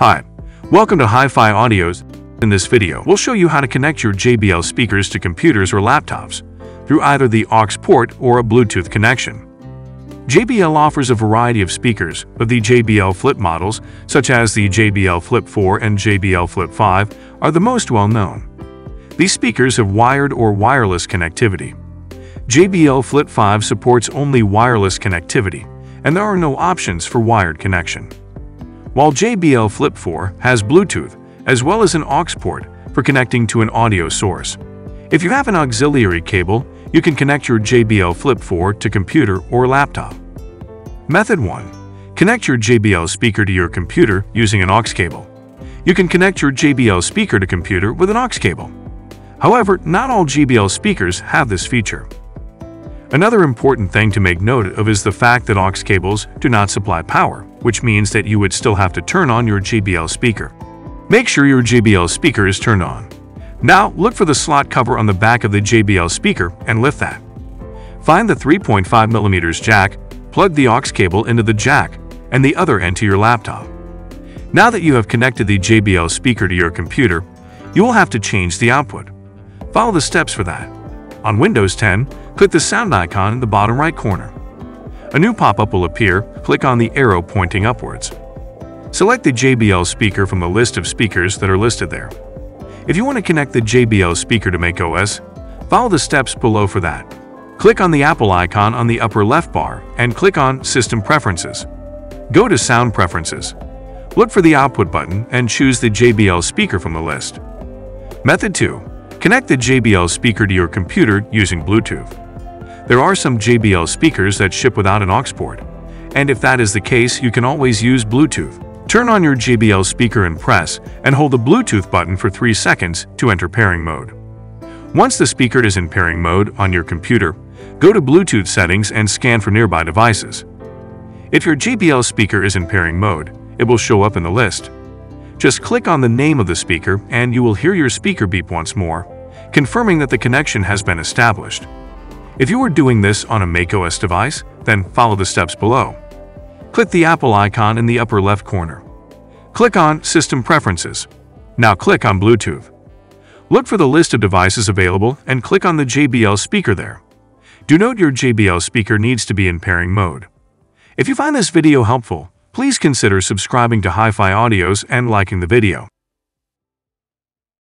Hi, welcome to Hi-Fi Audios. In this video, we'll show you how to connect your JBL speakers to computers or laptops through either the AUX port or a Bluetooth connection. JBL offers a variety of speakers but the JBL Flip models, such as the JBL Flip 4 and JBL Flip 5, are the most well-known. These speakers have wired or wireless connectivity. JBL Flip 5 supports only wireless connectivity, and there are no options for wired connection, while JBL Flip 4 has Bluetooth, as well as an AUX port for connecting to an audio source. If you have an auxiliary cable, you can connect your JBL Flip 4 to computer or laptop. Method 1. Connect your JBL speaker to your computer using an AUX cable. You can connect your JBL speaker to computer with an AUX cable. However, not all JBL speakers have this feature. Another important thing to make note of is the fact that AUX cables do not supply power, which means that you would still have to turn on your JBL speaker. Make sure your JBL speaker is turned on. Now, look for the slot cover on the back of the JBL speaker and lift that. Find the 3.5mm jack, plug the AUX cable into the jack and the other end to your laptop. Now that you have connected the JBL speaker to your computer, you will have to change the output. Follow the steps for that. On Windows 10, click the sound icon in the bottom right corner. A new pop-up will appear. Click on the arrow pointing upwards. Select the JBL speaker from the list of speakers that are listed there. If you want to connect the JBL speaker to macOS, follow the steps below for that. Click on the Apple icon on the upper left bar and click on System Preferences. Go to Sound Preferences. Look for the Output button and choose the JBL speaker from the list. Method 2. Connect the JBL speaker to your computer using Bluetooth. There are some JBL speakers that ship without an AUX port, and if that is the case, you can always use Bluetooth. Turn on your JBL speaker and press and hold the Bluetooth button for 3 seconds to enter pairing mode. Once the speaker is in pairing mode on your computer, go to Bluetooth settings and scan for nearby devices. If your JBL speaker is in pairing mode, it will show up in the list. Just click on the name of the speaker and you will hear your speaker beep once more, confirming that the connection has been established. If you are doing this on a macOS device, then follow the steps below. Click the Apple icon in the upper left corner. Click on System Preferences. Now click on Bluetooth. Look for the list of devices available and click on the JBL speaker there. Do note your JBL speaker needs to be in pairing mode. If you find this video helpful, please consider subscribing to Hi-Fi Audios and liking the video.